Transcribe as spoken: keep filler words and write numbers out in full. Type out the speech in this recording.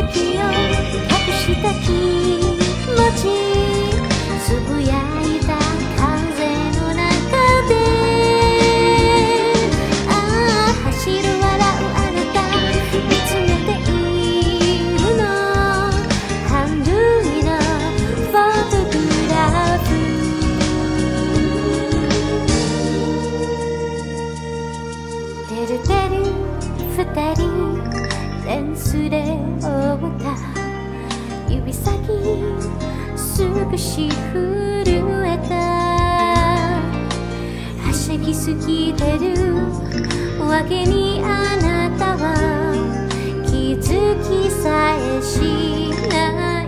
「気づきさえしない」